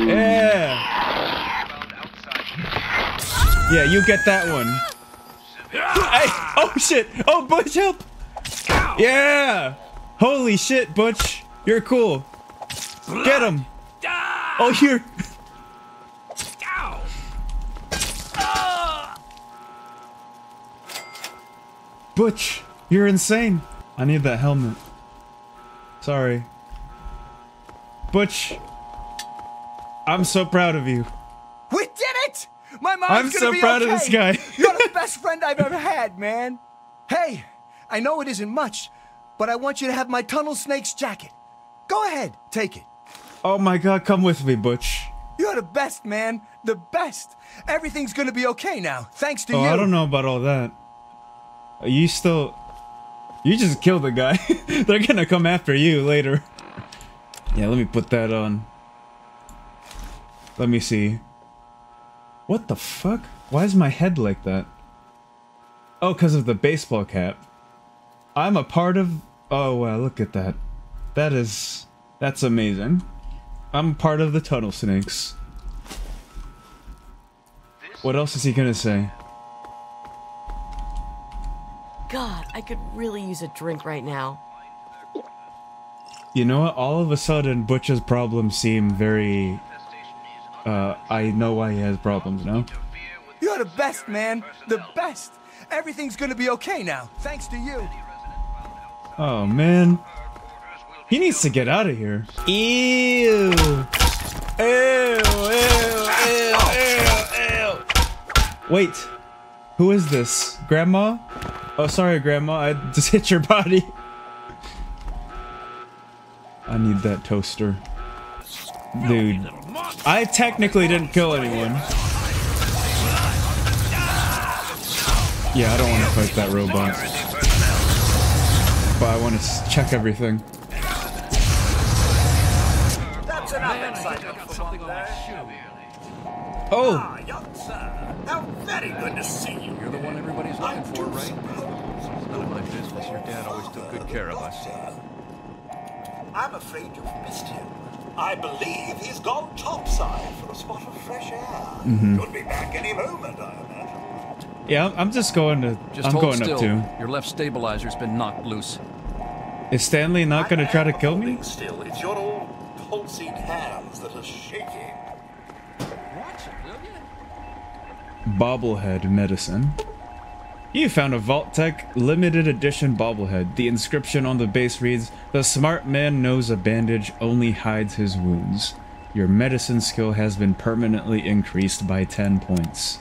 Yeah. Yeah, you get that one. Hey, oh shit. Oh, Butch, help. Yeah. Holy shit, Butch. You're cool. Get him. Oh, here. Butch, you're insane. I need that helmet. Sorry. Butch, I'm so proud of you. We did it! My mom's gonna be okay! I'm so proud of this guy. You're the best friend I've ever had, man. Hey, I know it isn't much, but I want you to have my Tunnel Snakes jacket. Go ahead, take it. Oh my god, come with me, Butch. You're the best, man. The best. Everything's gonna be okay now, thanks to you. Oh, I don't know about all that. You just killed the guy. They're gonna come after you later. Yeah, let me put that on. Let me see. What the fuck? Why is my head like that? Oh, because of the baseball cap. I'm a part of... Oh, wow, look at that. That is... That's amazing. I'm part of the Tunnel Snakes. What else is he gonna say? God, I could really use a drink right now. You know what? All of a sudden, Butch's problems seem very... I know why he has problems now. You're the best, man. The best. Everything's gonna be okay now, thanks to you. Oh, man. He needs to get out of here. Ew. Ew, ew, ew, ew, ew. Wait. Who is this? Grandma? Oh, sorry, Grandma. I just hit your body. I need that toaster. Dude, I technically didn't kill anyone. Yeah, I don't want to fight that robot. But I want to check everything. That's enough insight from there. Oh! Ah, young sir. How very good to see you. You're the one everybody's looking for, right? It's none of my business. Your dad always took good care of us. I'm afraid you've missed him. I believe he's gone topside for a spot of fresh air. Mm-hmm. Could be back any moment, I imagine. Yeah, I'm just going to. Just I'm going still. Up to. Your left stabilizer's been knocked loose. Is Stanley not going to try to kill me? Still, it's your old palsied hands that are shaking. Bobblehead medicine. You found a Vault-Tec limited edition bobblehead. The inscription on the base reads, "The smart man knows a bandage only hides his wounds. Your medicine skill has been permanently increased by 10 points."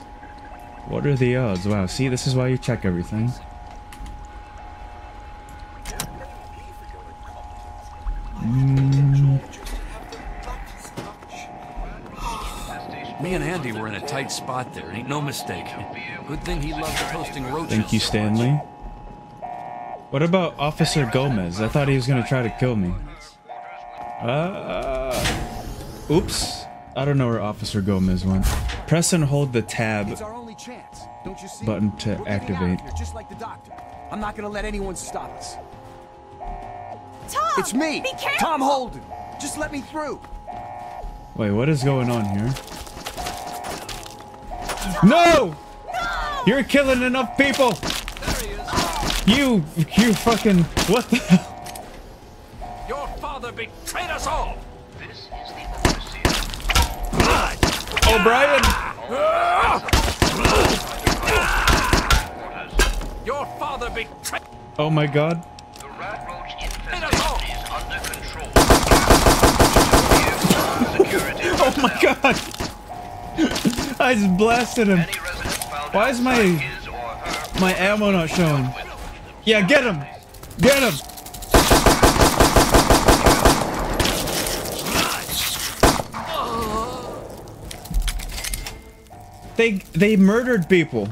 What are the odds? Wow, see, this is why you check everything. Me and Andy were in a tight spot there. Ain't no mistake. Good thing he loved toasting roaches. Thank you, Stanley. What about Officer Gomez? I thought he was gonna try to kill me. Oops. I don't know where Officer Gomez went. Press and hold the tab button to activate. Just like the doctor. I'm not gonna let anyone stop us. Tom! It's me! Be careful! Tom Holden! Just let me through! Wait, what is going on here? No! No! You're killing enough people! There he is. You fucking... What the hell? Your father betrayed us all! This is the overseer. O'Brien! Your father betrayed... Oh my god. The rat roach infestation is under control. Oh my god! I just blasted him. Why is my ammo not showing? Yeah, get him! Get him! They murdered people.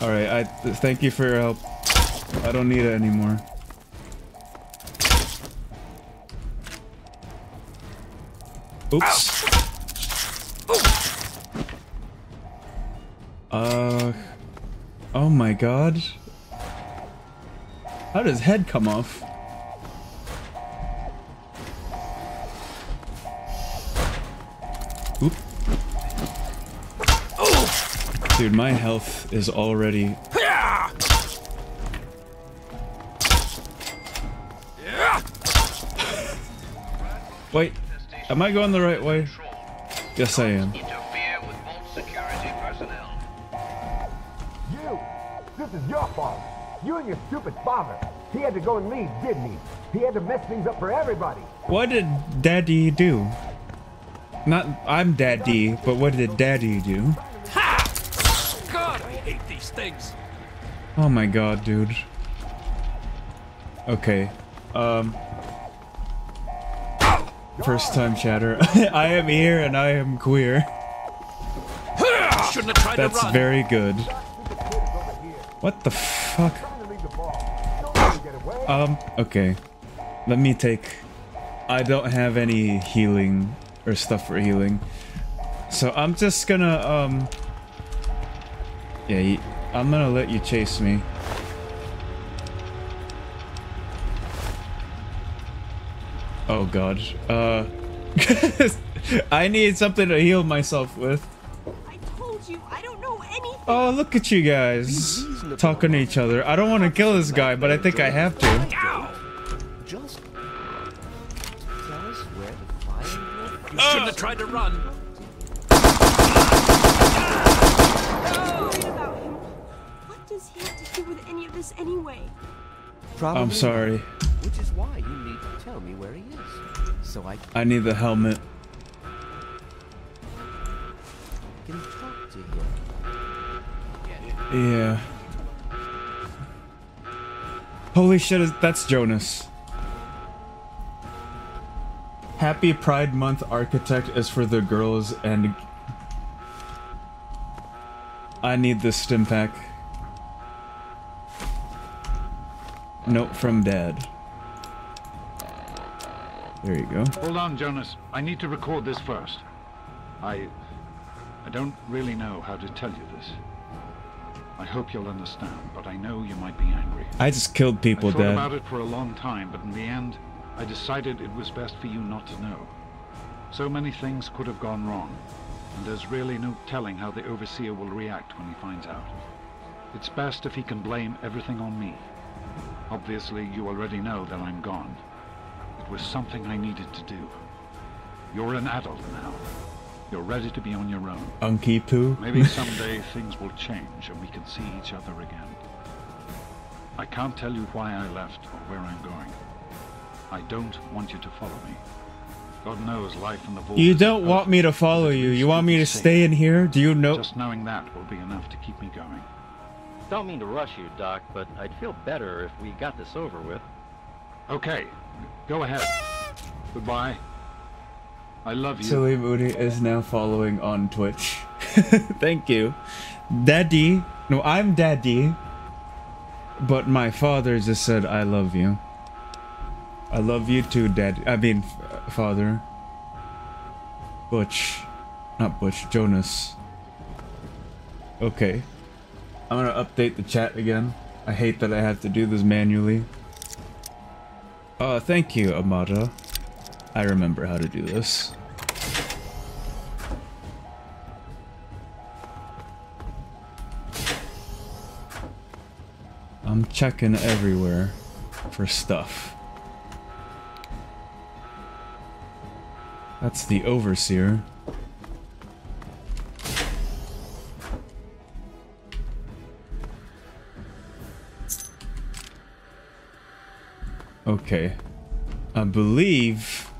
All right, I thank you for your help. I don't need it anymore. Oops. Oh my god. How did his head come off? Oop. Dude, my health is already... Wait, am I going the right way? Yes, I am. This is your fault. You and your stupid father. He had to go and leave, didn't he? He had to mess things up for everybody. What did Daddy do? Not I'm Daddy, but what did Daddy do? Ha! God, I hate these things. Oh my god, dude. Okay. First time chatter. I am here and I am queer. Shouldn't have tried to run. That's very good. What the fuck? Okay. Let me take... I don't have any healing or stuff for healing. So I'm just gonna, yeah, I'm gonna let you chase me. Oh god. I need something to heal myself with. Oh, look at you guys talking to each other. I don't want to kill this guy, but I think I have to. Just tell us where to find you. You shouldn't have tried to run. What does he have to do with any of this anyway? I'm sorry. Which is why you need to tell me where he is. So I need the helmet. Can talk to him. Yeah. Holy shit, that's Jonas. Happy Pride Month, Architect, is for the girls and... I need this stim pack. Note from Dad. There you go. Hold on, Jonas. I need to record this first. I don't really know how to tell you this. I hope you'll understand, but I know you might be angry. I just killed people, Dad. I thought about it for a long time, but in the end, I decided it was best for you not to know. So many things could have gone wrong, and there's really no telling how the Overseer will react when he finds out. It's best if he can blame everything on me. Obviously, you already know that I'm gone. It was something I needed to do. You're an adult now. You're ready to be on your own. Unky poo. Maybe someday things will change and we can see each other again. I can't tell you why I left or where I'm going. I don't want you to follow me. God knows life in the vault. You don't want me to follow you. You want me to stay in here? Do you know? Just knowing that will be enough to keep me going. Don't mean to rush you, Doc, but I'd feel better if we got this over with. Okay, go ahead. Goodbye. I love you. Silly Moody is now following on Twitch. Thank you. Daddy. No, I'm Daddy. But my father just said, I love you. I love you too, Daddy. I mean, Father. Butch. Not Butch, Jonas. Okay. I'm gonna update the chat again. I hate that I have to do this manually. Thank you, Amada. I remember how to do this. I'm checking everywhere for stuff. That's the Overseer. Okay. I believe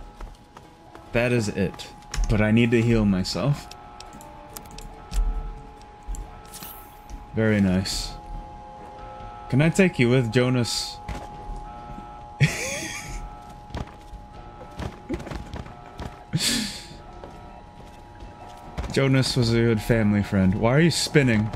that is it, but I need to heal myself. Very nice. Can I take you with, Jonas? Jonas was a good family friend. Why are you spinning?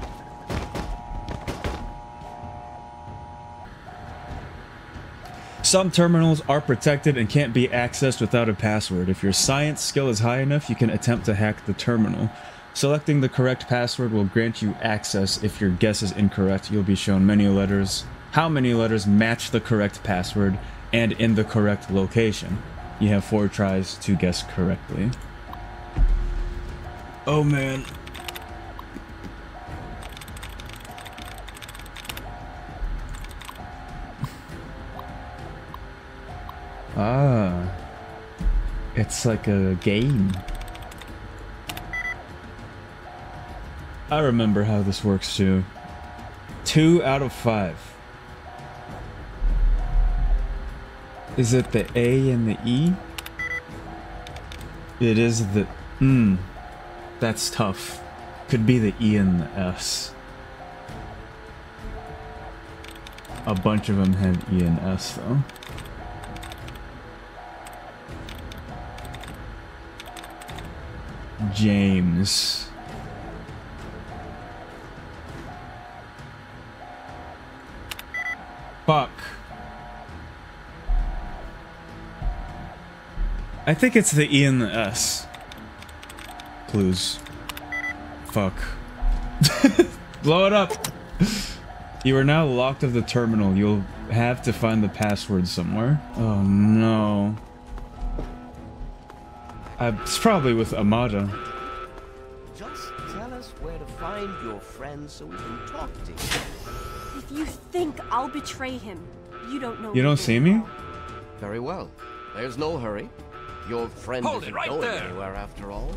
Some terminals are protected and can't be accessed without a password. If your science skill is high enough, you can attempt to hack the terminal. Selecting the correct password will grant you access. If your guess is incorrect, you'll be shown many letters. How many letters match the correct password and in the correct location? You have 4 tries to guess correctly. Oh man. Ah, it's like a game. I remember how this works too. 2 out of 5. Is it the A and the E? It is the... that's tough. Could be the E and the S. A bunch of them have E and S though. James. Fuck. I think it's the E and the S. Clues. Fuck. Blow it up. You are now locked of the terminal. You'll have to find the password somewhere. Oh no. It's probably with Amada. Just tell us where to find your friend so we can talk to him. If you think I'll betray him, you don't know. You don't see me? Very well. There's no hurry. Your friend isn't going anywhere after all.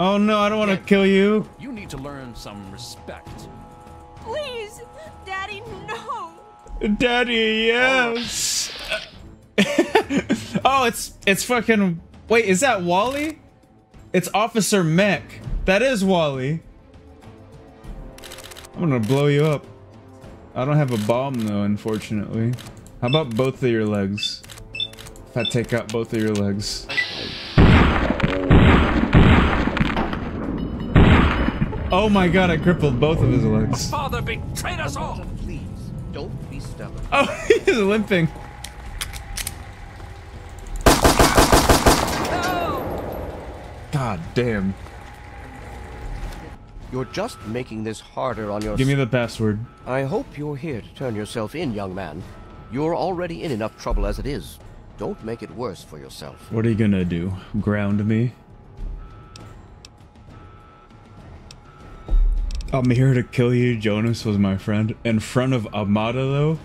Oh no, I don't want to kill you. You need to learn some respect. Please, Daddy, no. Daddy, yes. Oh, it's fucking... Wait, is that Wally? It's Officer Mech. That is Wally. I'm gonna blow you up. I don't have a bomb though, unfortunately. How about both of your legs? If I take out both of your legs. Oh my god, I crippled both of his legs. My father betrayed us all! Please, don't be stubborn. Oh, he's limping. God damn. You're just making this harder on yourself. Give me the password. I hope you're here to turn yourself in, young man. You're already in enough trouble as it is. Don't make it worse for yourself. What are you gonna do? Ground me? I'm here to kill you. Jonas was my friend. In front of Amada, though?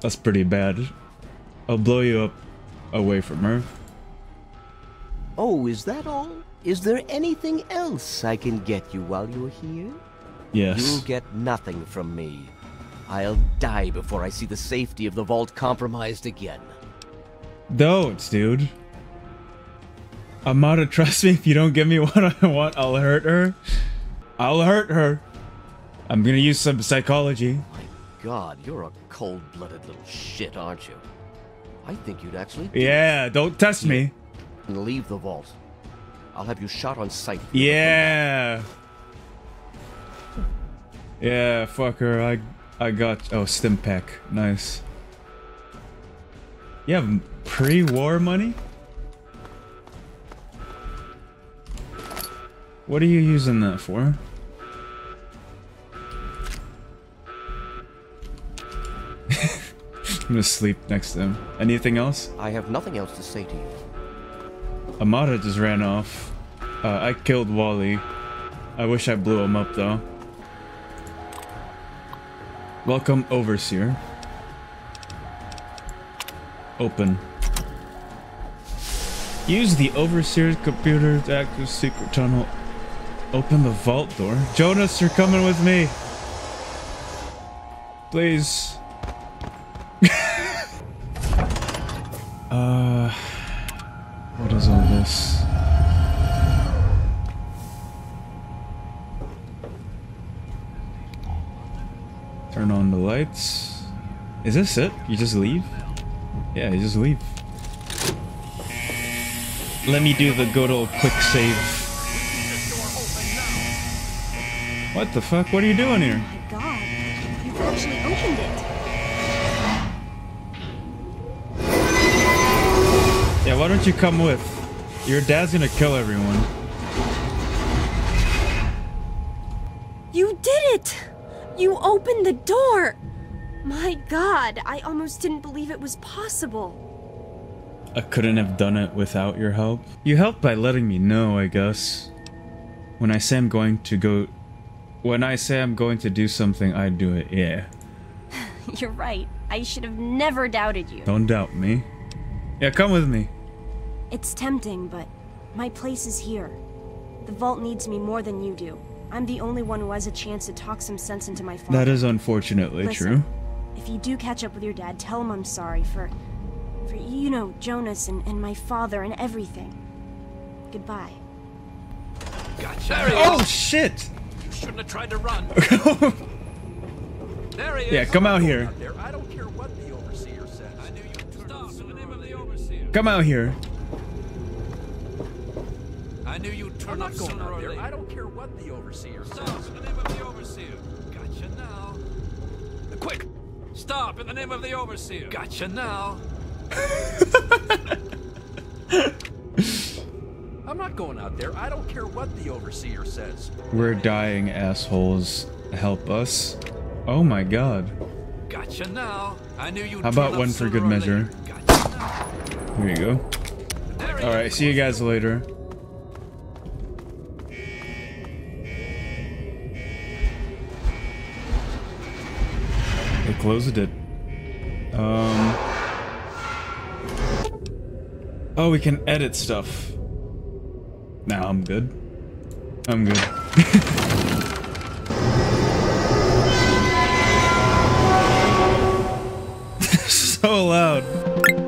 That's pretty bad. I'll blow you up away from her. Oh, is that all? Is there anything else I can get you while you're here? Yes. You'll get nothing from me. I'll die before I see the safety of the vault compromised again. Don't, dude. Amada, trust me, if you don't give me what I want, I'll hurt her. I'll hurt her. I'm gonna use some psychology. Oh my god, you're a cold-blooded little shit, aren't you? I think you'd actually... Yeah, don't test me. And leave the vault. I'll have you shot on sight. Yeah. Yeah, fuck her. I got... Oh, stim pack. Nice. You have pre-war money? What are you using that for? I'm gonna sleep next to him. Anything else? I have nothing else to say to you. Amada just ran off. I killed Wally. I wish I blew him up though. Welcome, Overseer. Open. Use the Overseer's computer to access secret tunnel. Open the vault door. Jonas, you're coming with me. Please. What is all this? Turn on the lights. Is this it? You just leave? Yeah, you just leave. Let me do the good old quick save. What the fuck? What are you doing here? Oh my god, you've actually opened it. Yeah, why don't you come with? Your dad's gonna kill everyone. You did it! You opened the door! My god, I almost didn't believe it was possible. I couldn't have done it without your help. You helped by letting me know, I guess. When I say I'm going to do something, I do it, yeah. You're right. I should have never doubted you. Don't doubt me. Yeah, come with me. It's tempting, but my place is here. The vault needs me more than you do. I'm the only one who has a chance to talk some sense into my father. That is unfortunately true. If you do catch up with your dad, tell him I'm sorry for you know, Jonas and my father and everything. Goodbye. Gotcha. Oh, shit! Shouldn't have tried to run. There he is. Yeah, come out here. I don't care what the overseer said. I knew you stop in the name of the overseer. Come out here. I knew you'd turn up sooner or later. I don't care what the overseer said. Stop in the name of the overseer. Gotcha now. Quick. Stop in the name of the overseer. Gotcha now. I'm not going out there. I don't care what the overseer says. We're dying, assholes. Help us. Oh my god. Gotcha now. I knew you'd. How about one for good measure? Gotcha. Here you go. Alright, see you guys later. They closed it. Oh, we can edit stuff. Now I'm good. I'm good. So loud.